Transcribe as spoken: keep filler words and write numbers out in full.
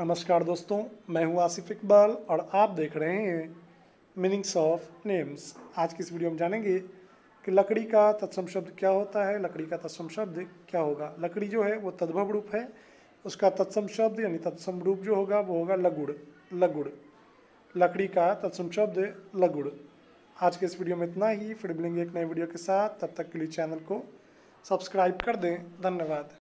नमस्कार दोस्तों, मैं हूं आसिफ इकबाल और आप देख रहे हैं मीनिंग्स ऑफ नेम्स। आज की इस वीडियो में जानेंगे कि लकड़ी का तत्सम शब्द क्या होता है, लकड़ी का तत्सम शब्द क्या होगा। लकड़ी जो है वो तद्भव रूप है, उसका तत्सम शब्द यानी तत्सम रूप जो होगा वो होगा लगुड़। लगुड़, लकड़ी का तत्सम शब्द लगुड़। आज के इस वीडियो में इतना ही, फिर मिलेंगे एक नए वीडियो के साथ। तब तक के लिए चैनल को सब्सक्राइब कर दें। धन्यवाद।